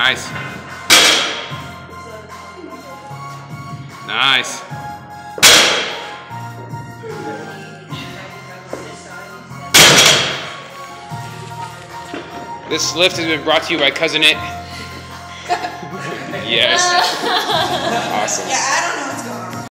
Nice. Nice. This lift has been brought to you by Cousin Itt. Yes. Awesome. Yeah, I don't know.